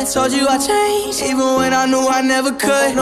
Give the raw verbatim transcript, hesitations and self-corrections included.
I told you I changed, even when I knew I never could.